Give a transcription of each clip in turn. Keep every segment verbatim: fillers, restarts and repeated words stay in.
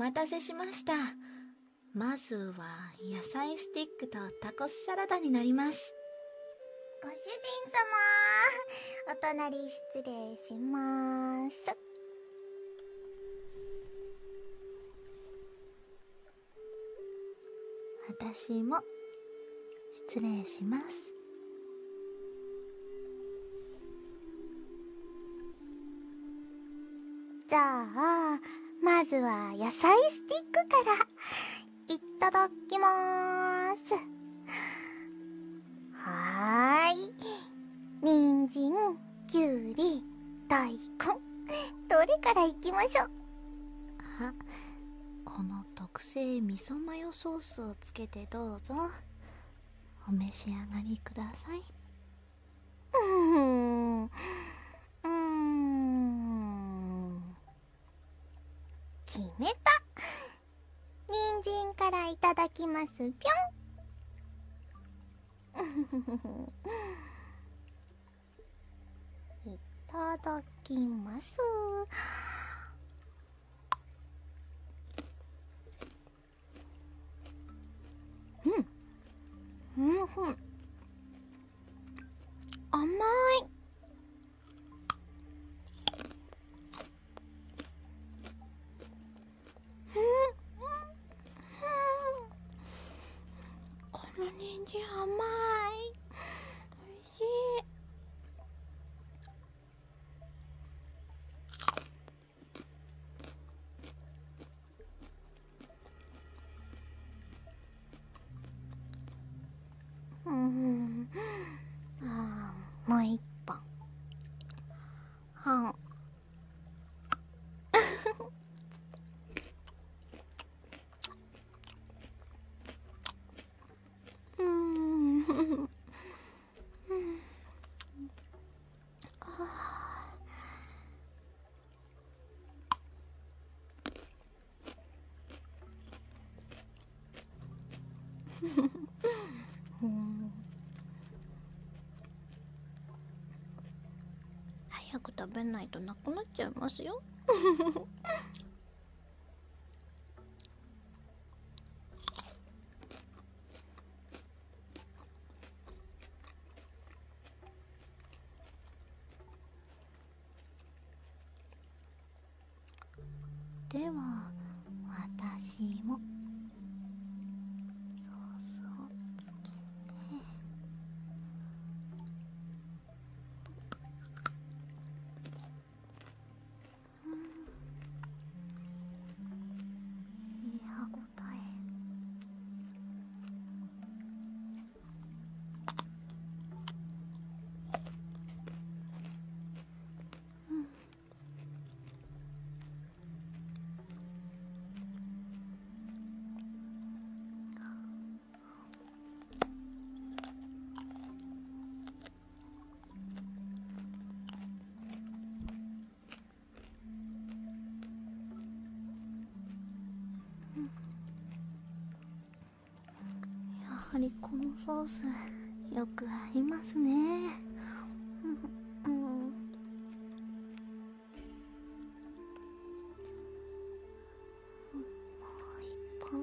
待たせしました。まずは野菜スティックとタコスサラダになります。ご主人様、お隣失礼しまーす。私も失礼します。じゃあまずは野菜スティックからいただきまーす。はーい、人参、きゅうり、大根、どれからいきましょう。あ、この特製味噌マヨソースをつけてどうぞお召し上がりください。うーん、うーん、決めた。人参からいただきますぴょん。いただきます。うん、うん、甘い。うん、うん、この人参甘い。おいしい。もう一本。はん。うん。あうん。早く食べないとなくなっちゃいますよ。では私も。やはりこのソースよく合いますね。うん、もう一本。うん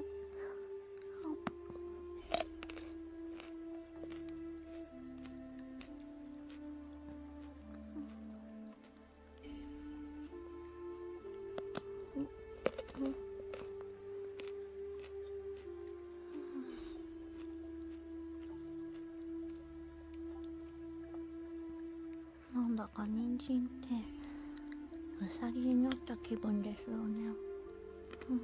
うんうん、なんだか人参ってウサギになった気分ですよね。うん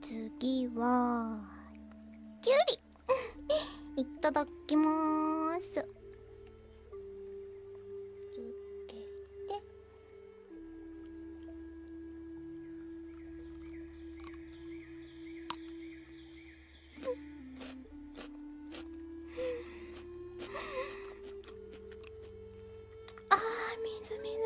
次はキュウリいただきまーす。つけてあーみずみずしい。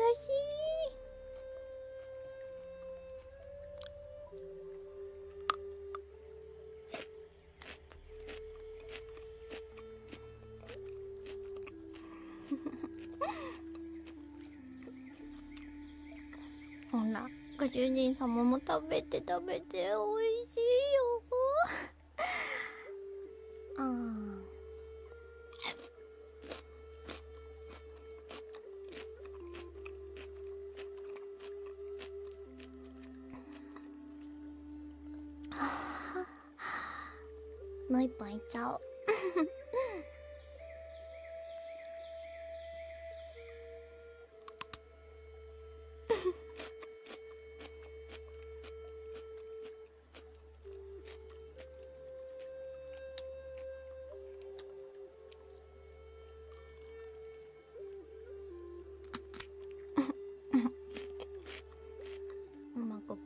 ほら、ご主人様も食べて食べて、おいしいよあーあもう一本いっちゃおう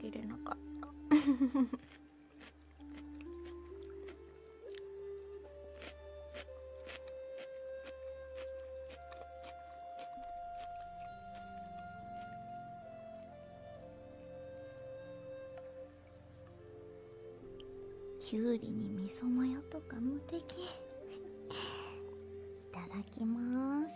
入れなかったきゅうりに味噌マヨとか無敵いただきます。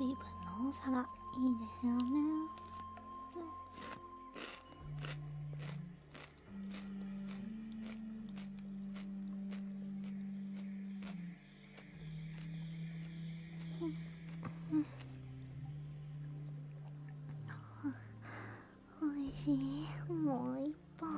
水分の多さがいいですよね。おいしい。もう一本。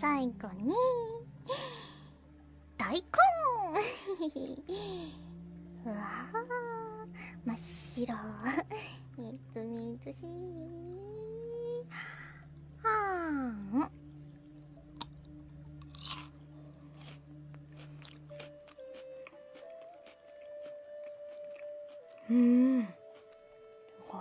最後に大根うわー真っ白みずみずしいはーんうーんすごい。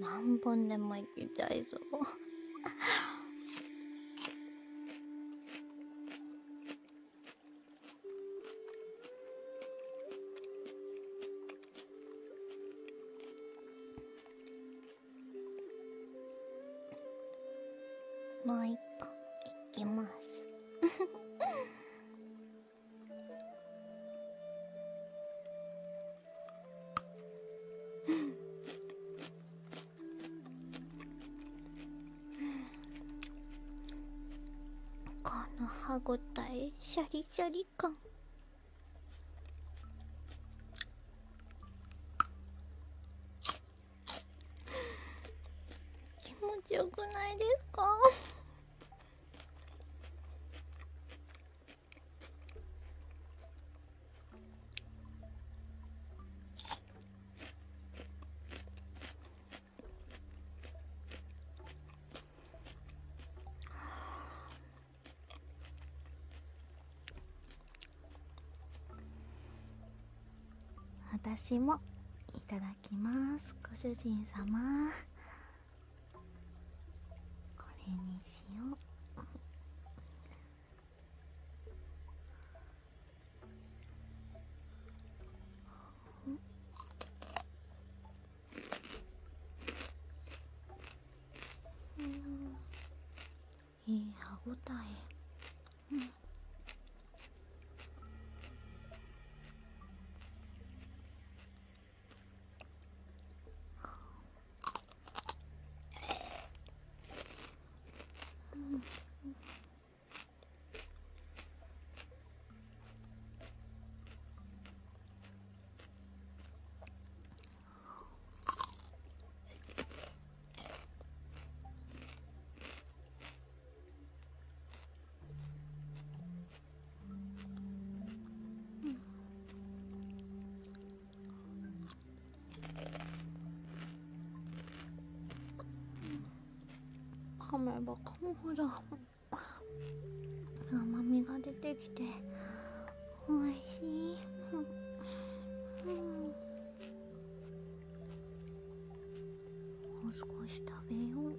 何本でもいきたいぞ。もう一個いきますこの歯ごたえシャリシャリ感気持ちよくないですか私もいただきますご主人様これにしよううんいい歯ごたえうん噛めば噛むほど甘みが出てきておいしいもう少し食べよう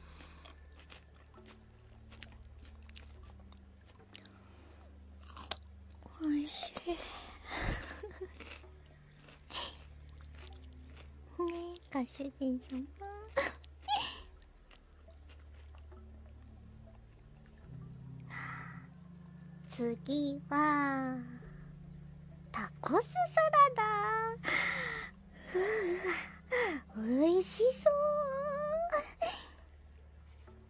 ねえ、ご主人様。次はタコスサラダ。うわ、美味しそう。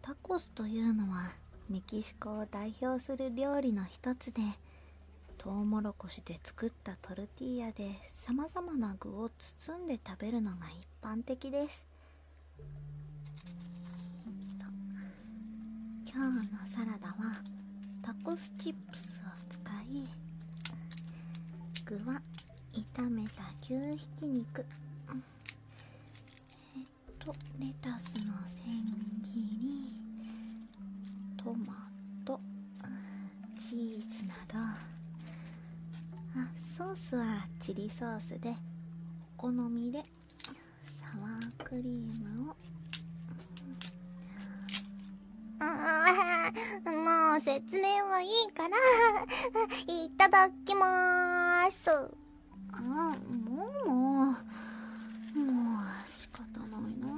タコスというのはメキシコを代表する料理の一つで、トウモロコシで作ったトルティーヤでさまざまな具を包んで食べるのが一般的です。今日のサラダはタコスチップスを使い、具は炒めた牛ひき肉、えっとレタスの千切り、トマト、チーズなど。あ、ソースはチリソースでお好みでサワークリームを。もう説明はいいからいただきまーす。あ、もうもうもう仕方ないな。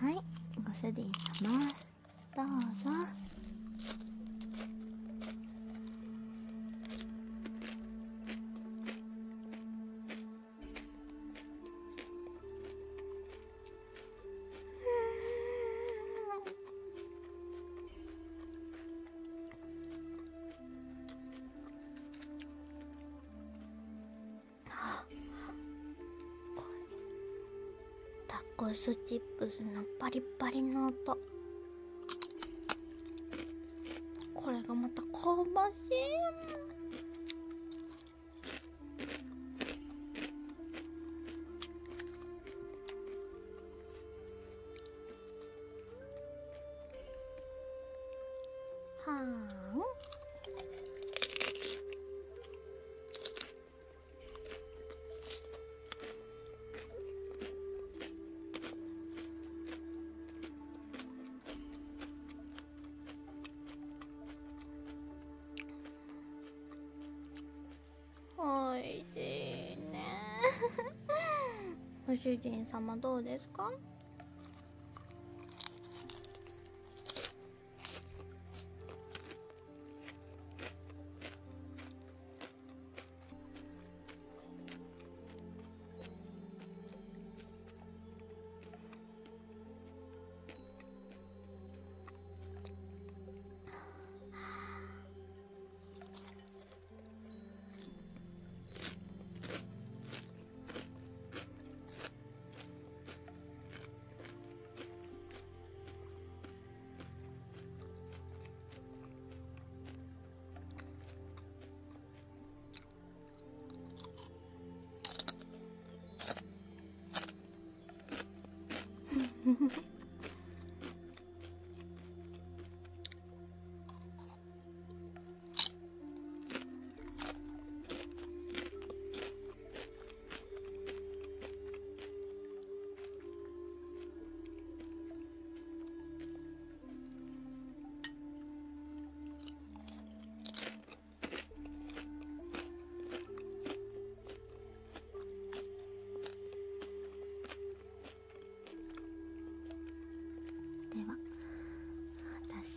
はい、ご主人様、どうぞ。タコスチップスのパリパリの音、これがまた香ばしい。ご主人様、どうですか？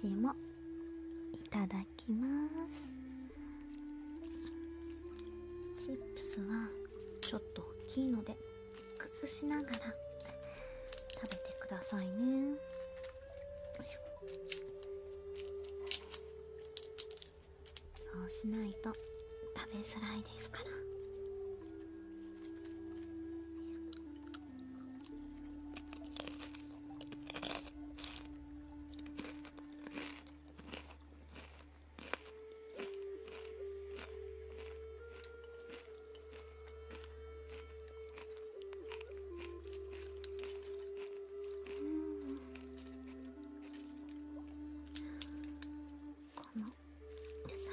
私もいただきます。チップスはちょっと大きいので崩しながら食べてくださいね。そうしないと食べづらいですから。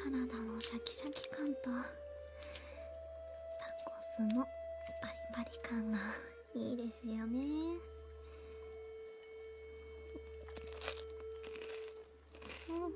サラダのシャキシャキ感とタコスのパリパリ感がいいですよね。うん、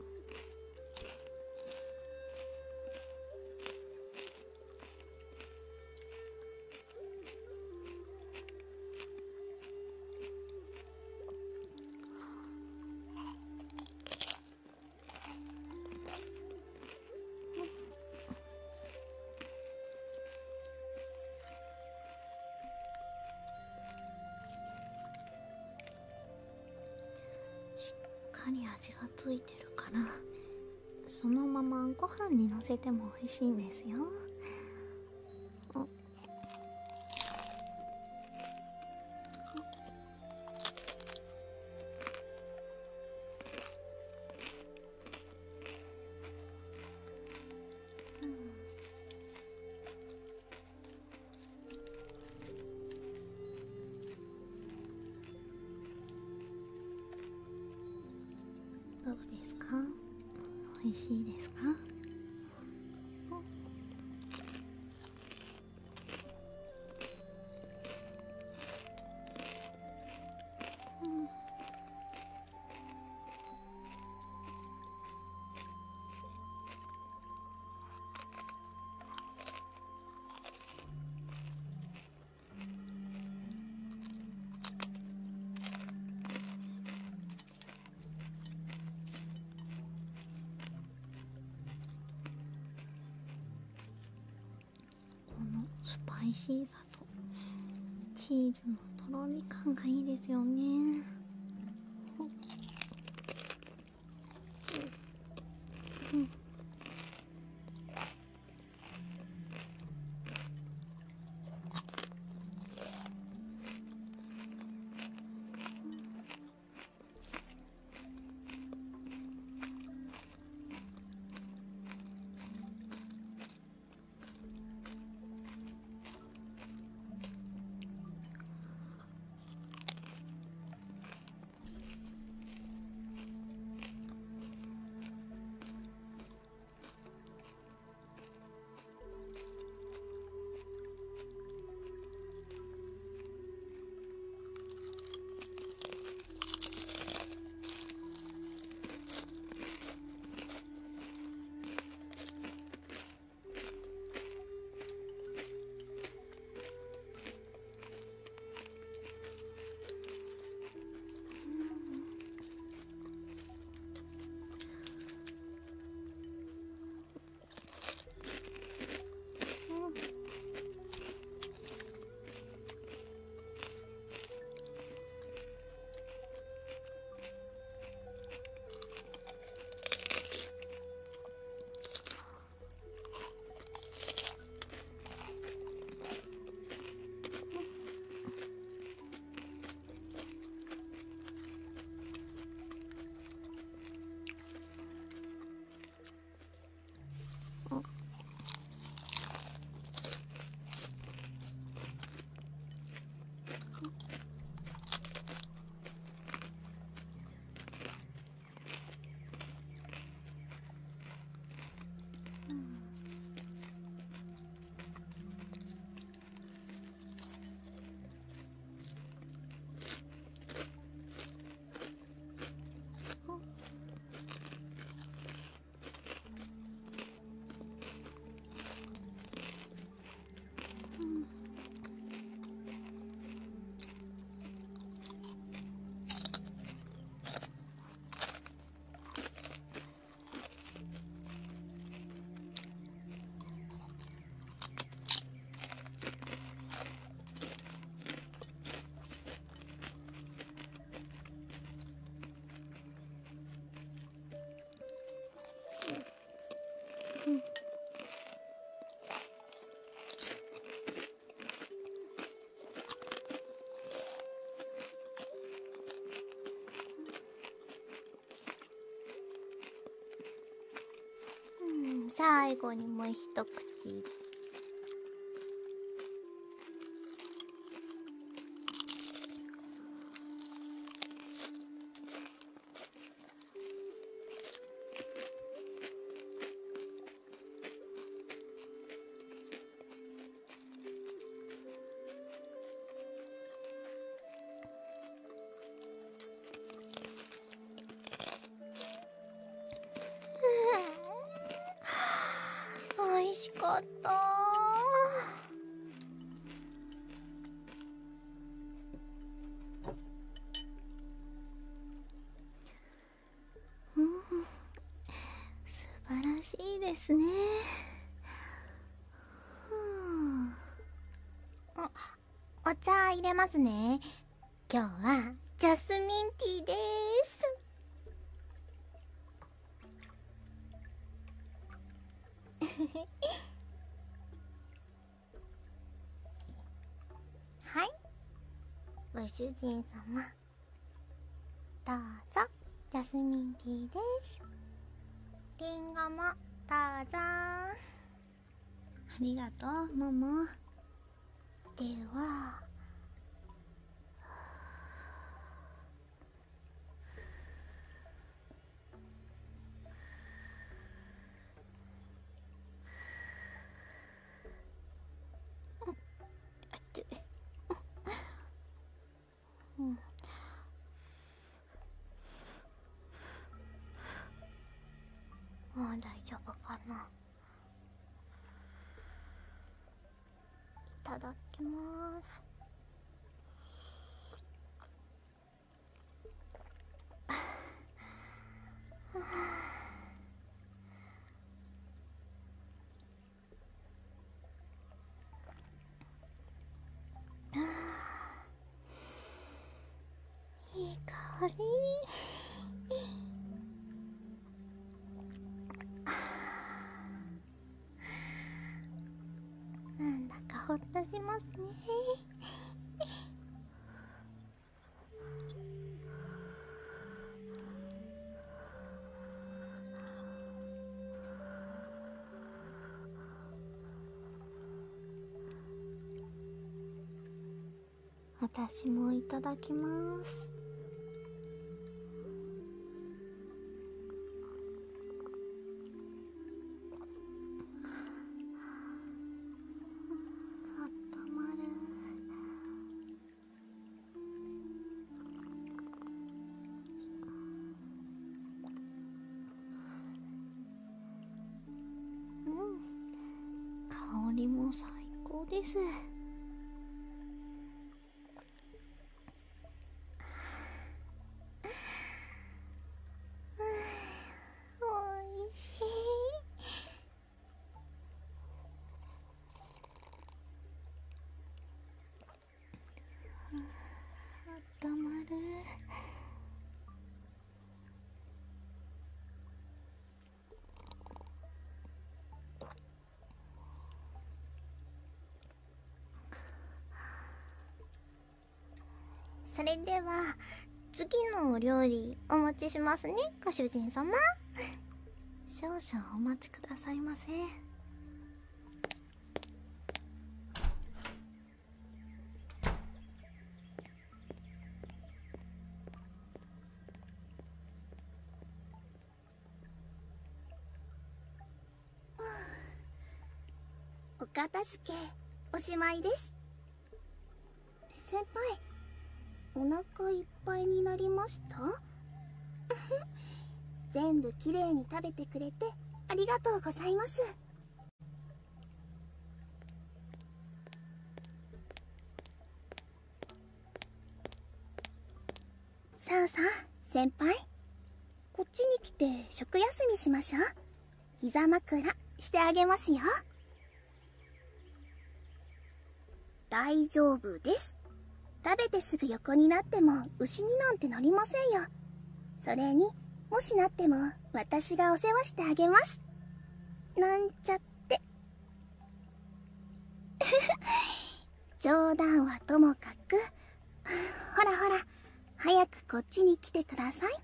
かり味がついてるから、そのままご飯にのせても美味しいんですよ。どうですか？美味しいですか？スパイシーさとチーズのとろり感がいいですよね。うん。最後にもう一口。美味しかったー、うん、素晴らしいですね。あ、お茶入れますね。今日はジャスミンティーです。はい、ご主人様どうぞ。ジャスミンティーです。リンゴもどうぞ。ありがとう、もも。ではもう大丈夫かな。いただきます。いい香り。なんだかほっとしますね。私もいただきます。もう最高です。おいしい。あったまる。それでは次のお料理お持ちしますね、ご主人様。少々お待ちくださいませ。お片付けおしまいです。先輩、お腹いっぱいになりました？全部きれいに食べてくれてありがとうございます。さあさあ先輩、こっちに来て食休みしましょう。膝枕してあげますよ。大丈夫です。食べてすぐ横になっても牛になんてなりませんよ。それにもしなっても私がお世話してあげます。なんちゃって冗談はともかく、ほらほら早くこっちに来てください。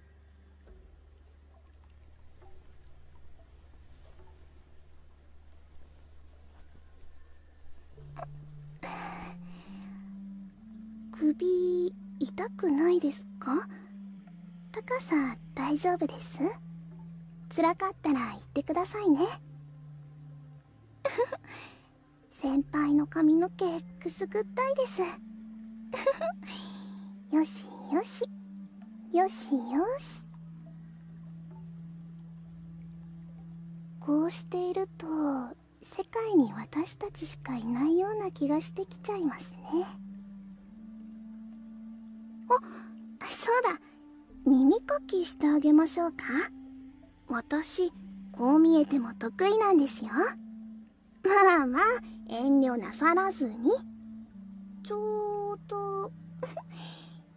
首痛くないですか？高さ大丈夫です？辛かったら言ってくださいね。先輩の髪の毛くすぐったいです。よしよしよしよし。こうしていると世界に私たちしかいないような気がしてきちゃいますね。お、そうだ、耳かきしてあげましょうか。私、こう見えても得意なんですよ。まあまあ、遠慮なさらずに。ちょうど、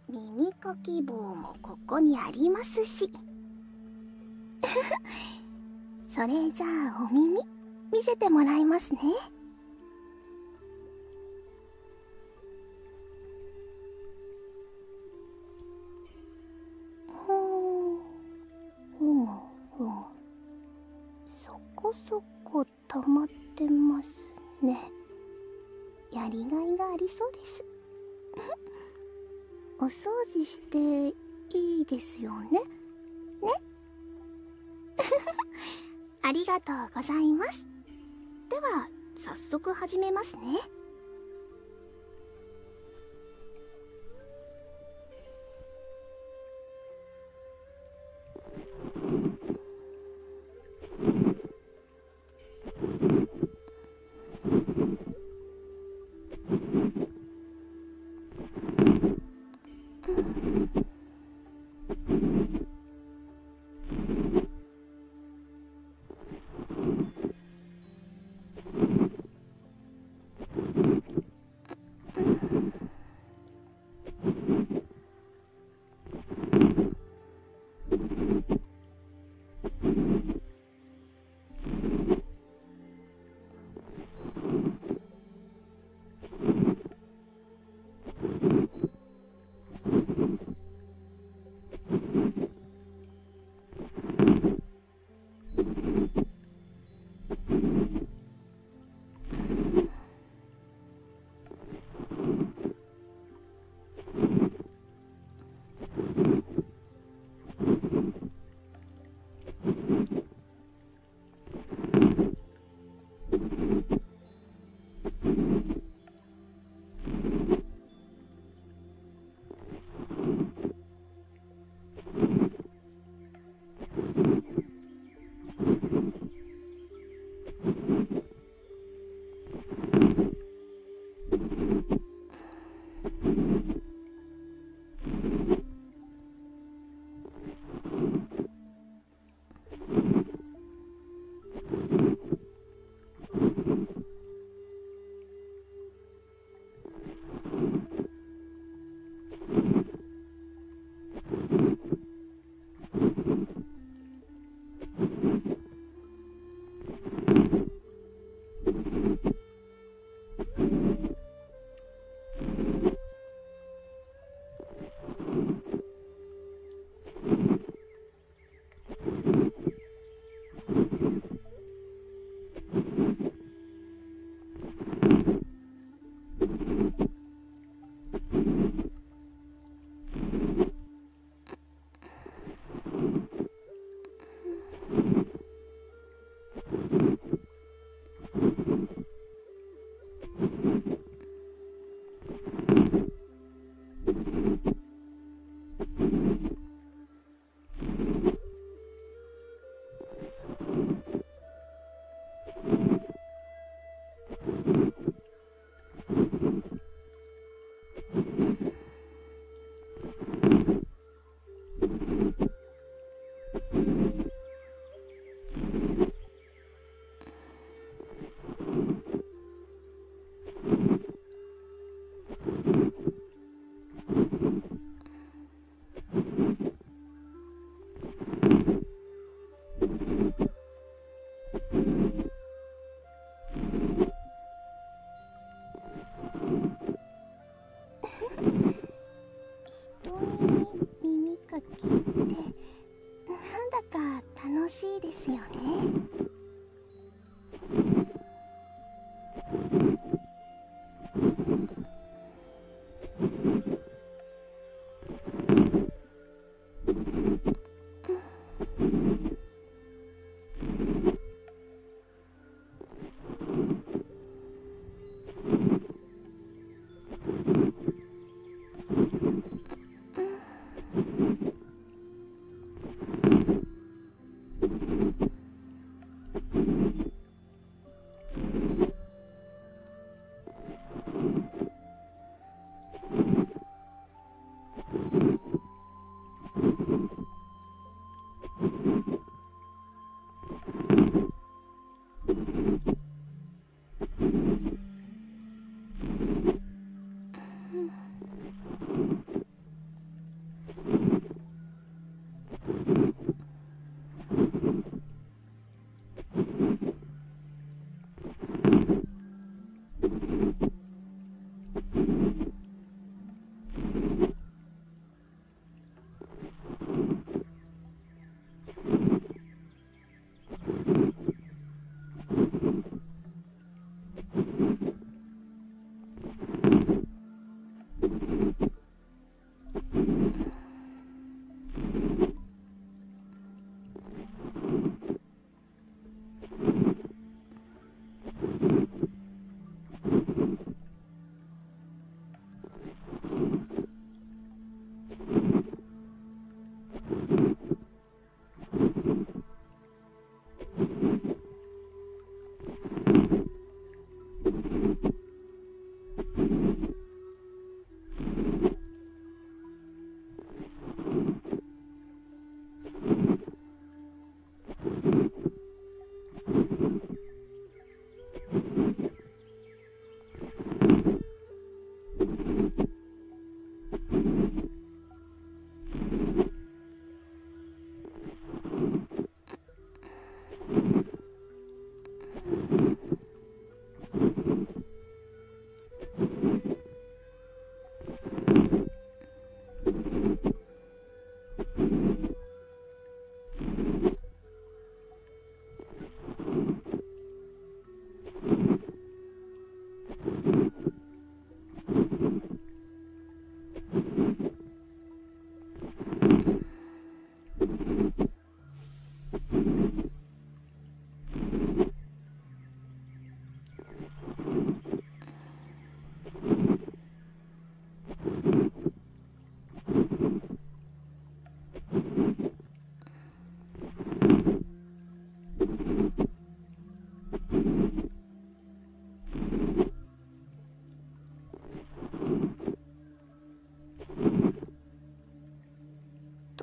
耳かき棒もここにありますし。それじゃあ、お耳、見見せてもらいますね。うん、うん、うん。そこそこ溜まってますね。やりがいがありそうです。お掃除していいですよね。ね。ありがとうございます。では早速始めますね。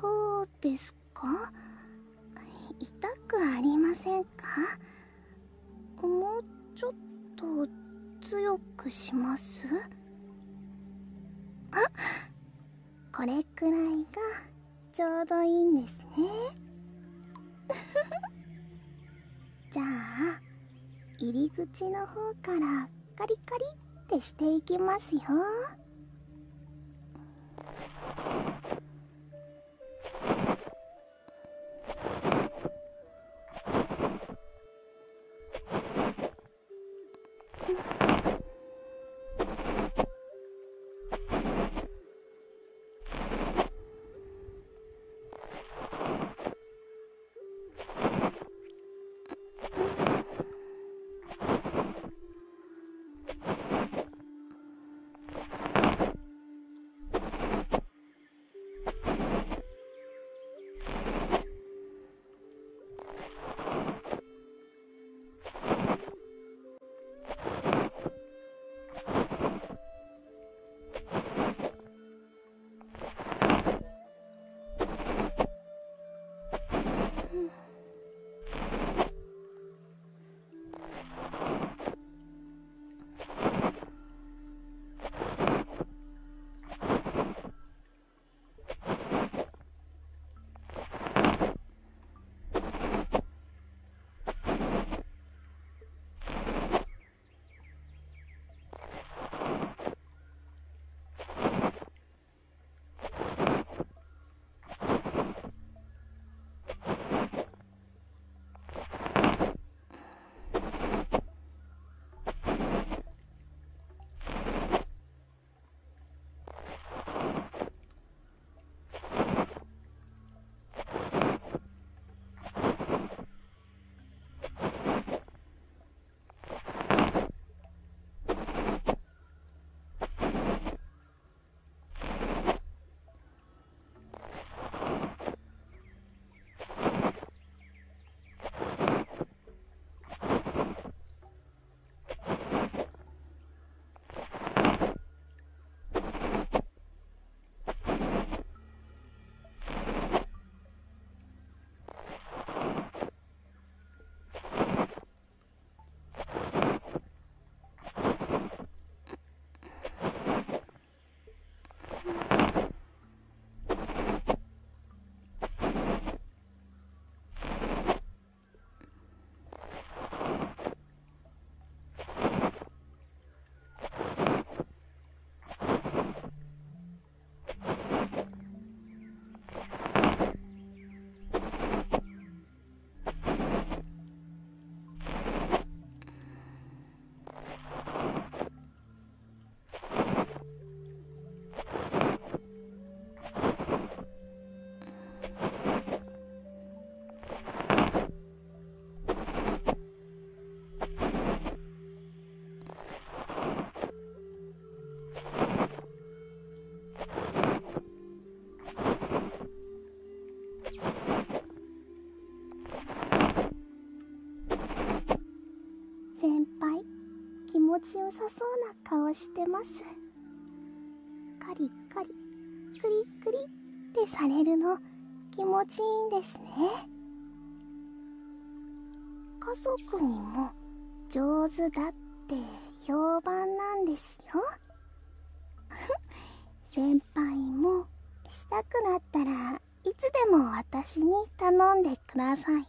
どうですか？痛くありませんか？もうちょっと強くします？あ、これくらいがちょうどいいんですね。じゃあ入り口の方からカリカリってしていきますよ。先輩、気持ちよさそうな顔してます。カリカリクリクリってされるの気持ちいいんですね。家族にも上手だって評判なんですよ。先輩もしたくなったらいつでも私に頼んでくださいね。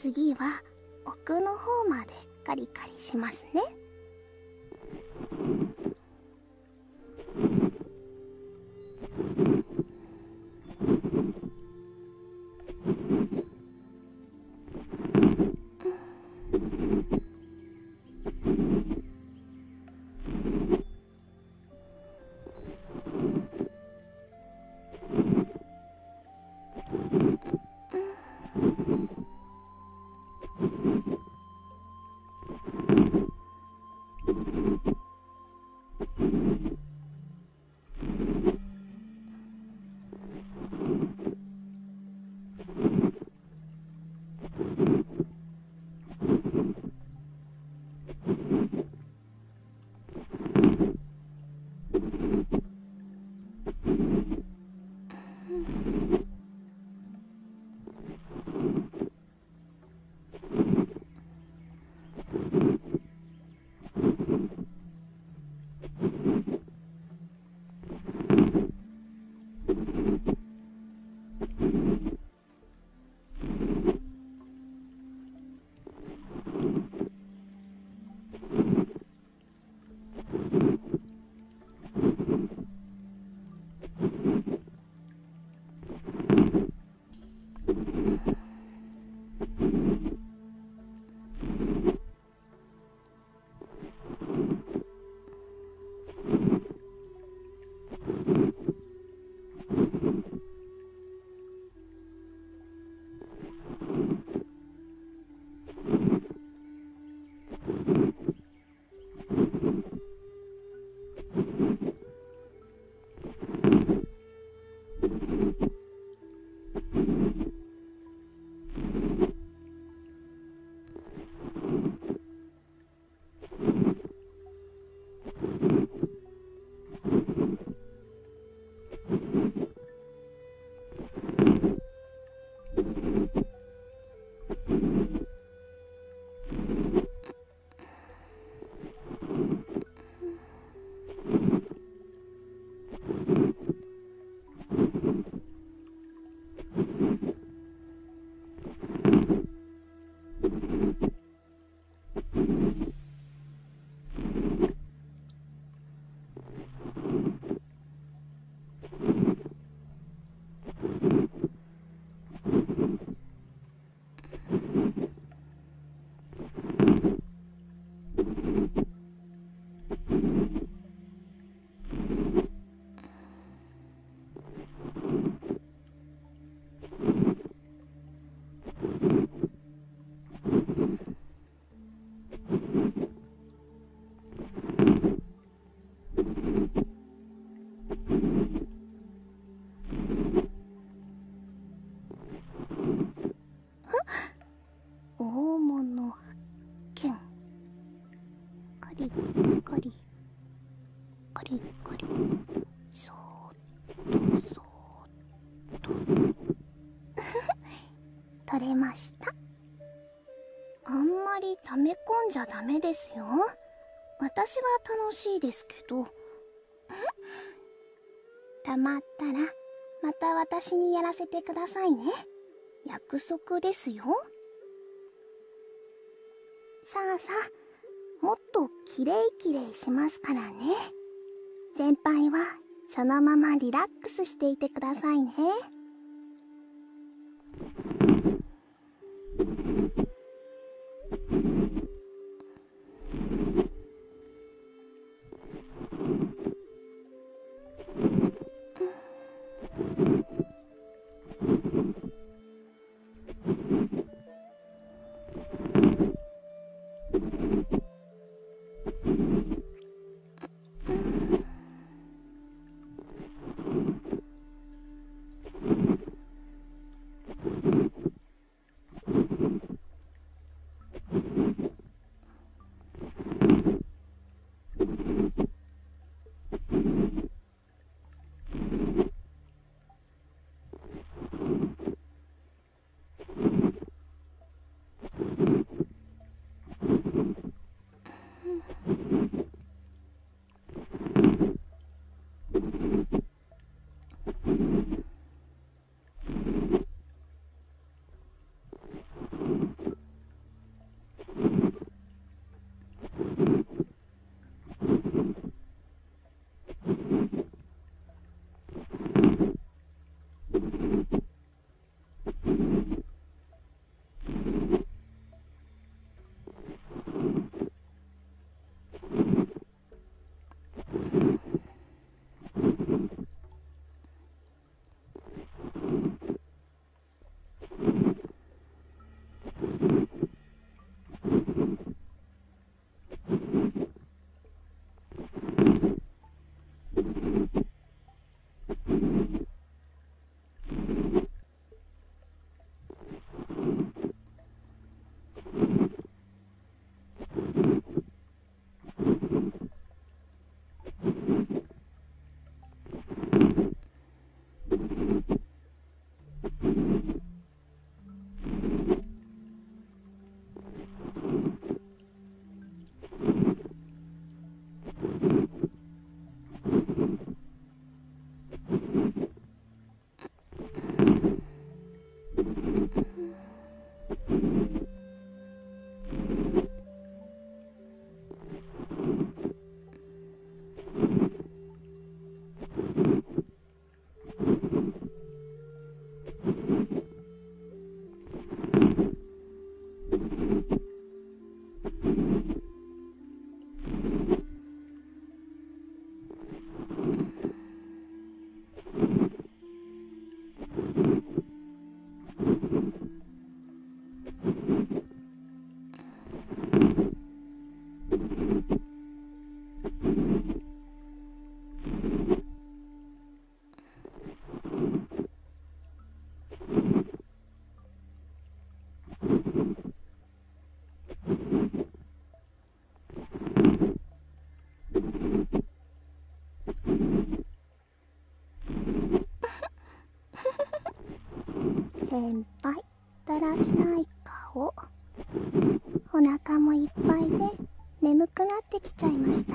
次は奥の方までカリカリしますね。取れました。あんまり溜め込んじゃダメですよ。私は楽しいですけど溜まったらまた私にやらせてくださいね。約束ですよ。さあさあ、もっとキレイキレイしますからね。先輩はそのままリラックスしていてくださいね。先輩、だらしない顔。お腹もいっぱいで眠くなってきちゃいました？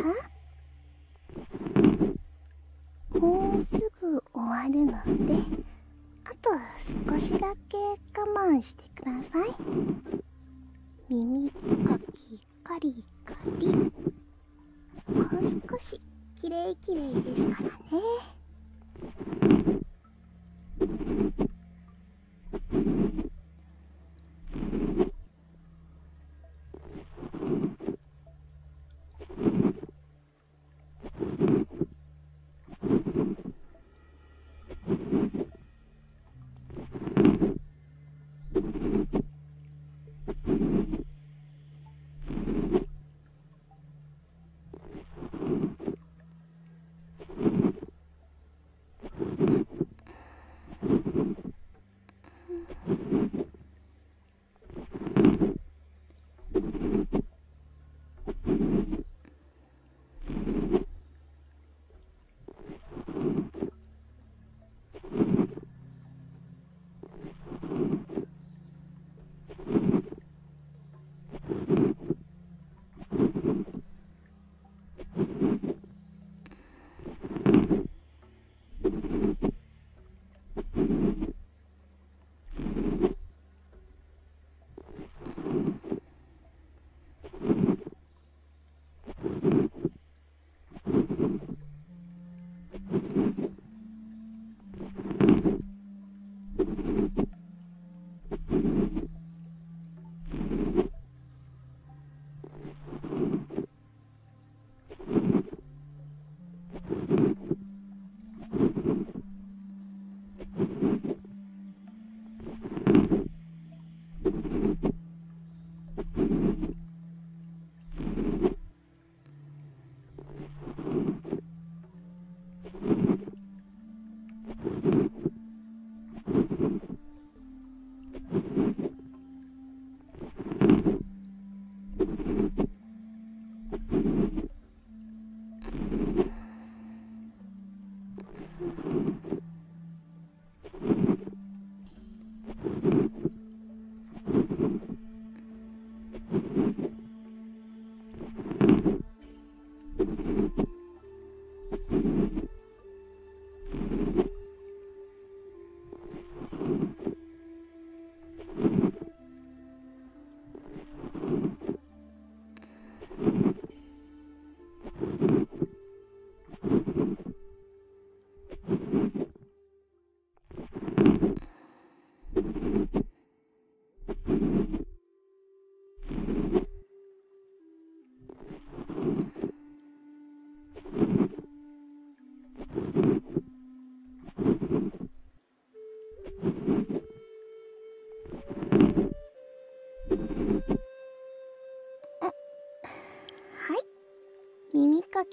もうすぐ終わるので、あと少しだけ我慢してください。耳かきカリカリ。もう少しきれいきれいですからね。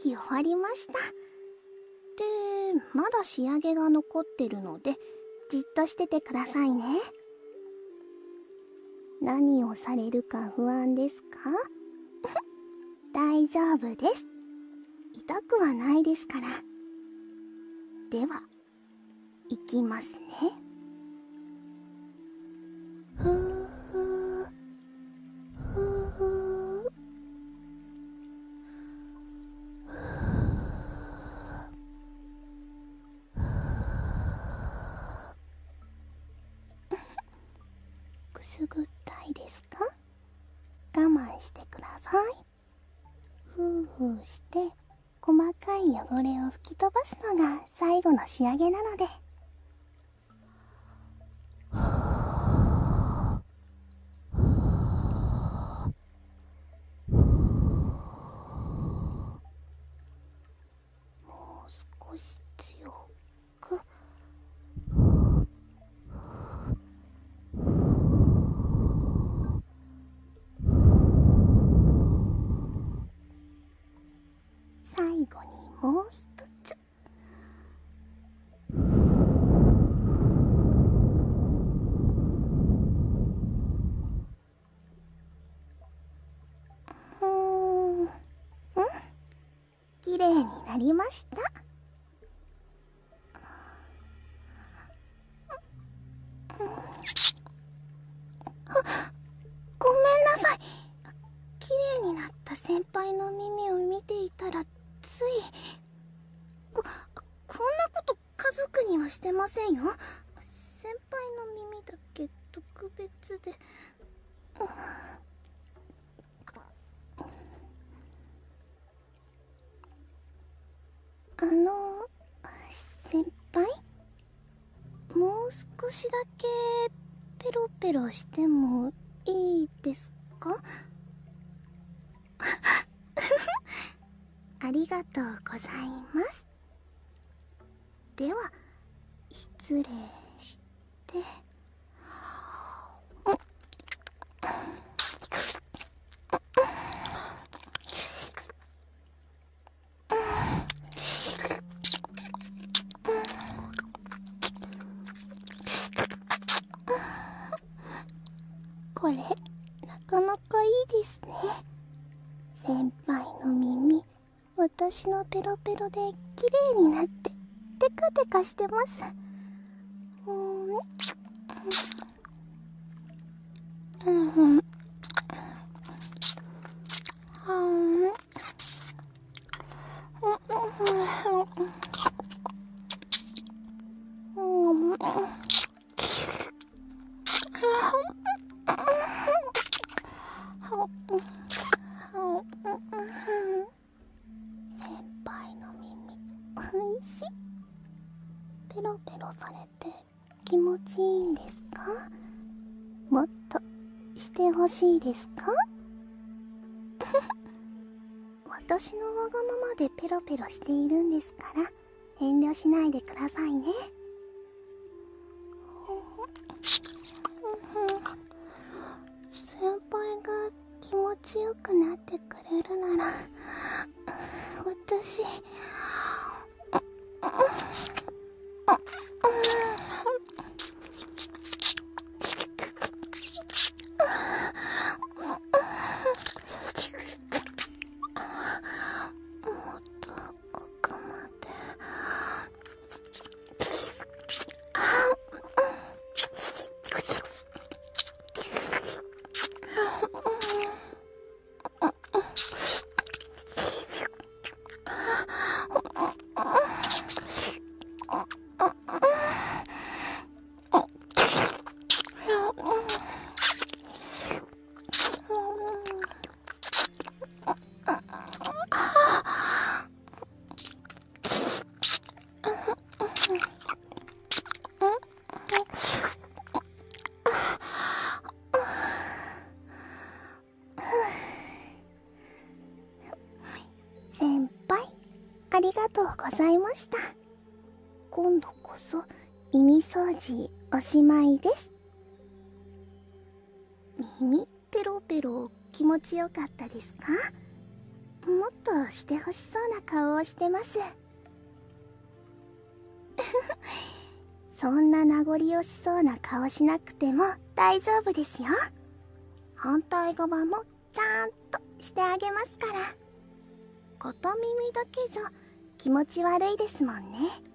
き終わりました。で、まだ仕上げが残ってるので、じっとしててくださいね。何をされるか不安ですか？大丈夫です。痛くはないですから。では、いきますね。ふーふー、ふーふー。くすぐったいですか？我慢してください。ふうふうして細かい汚れを吹き飛ばすのが最後の仕上げなので。もう少し強く。最後にもう一つ。うーん、うん、綺麗になりました。うんうん、あ、ごめんなさい。綺麗になった先輩の耳を見ていたらつい。こ、こんなこと家族にはしてませんよ。先輩の耳だけ特別で。あの、先輩？もう少しだけペロペロしてもいいですか？ありがとうございます。では、失礼して。これ、なかなかいいですね。先輩の耳。私のペロペロで綺麗になってテカテカしてます。うんうん、ペロペロされて気持ちいいんですか？もっとしてほしいですか？私のわがままでペロペロしているんですから遠慮しないでくださいね。先輩が気持ちよくなってくれるなら私。ありがとうございました。今度こそ耳掃除おしまいです。耳ペロペロ気持ちよかったですか？もっとしてほしそうな顔をしてます。そんな名残惜しそうな顔しなくても大丈夫ですよ。反対側もちゃんとしてあげますから。片耳だけじゃ気持ち悪いですもんね。